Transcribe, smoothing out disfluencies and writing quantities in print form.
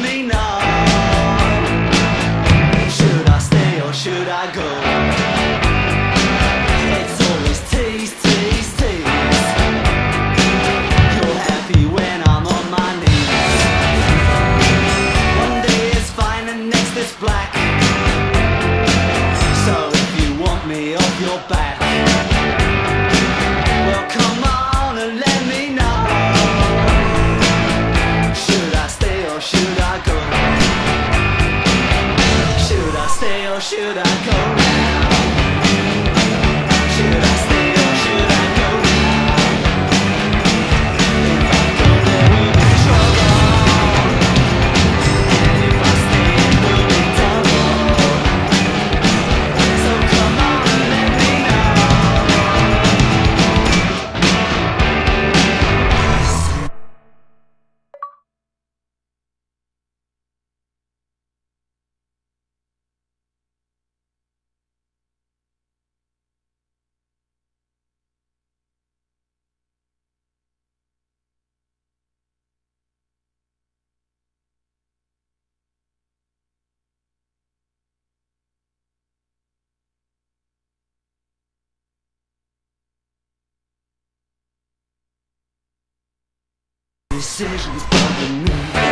with me now? Should I stay or should I go? It's always tease, tease, tease. You're happy when I'm on my knees. One day it's fine and next it's black. So if you want me off your back, well come on and let me know. Should I stay or should I go? Should I stay or should I go now? Should I stay or should I go now? If I go there we'll be trouble, and if I stay we'll be double. So come on and let me know. Decisions bugging me.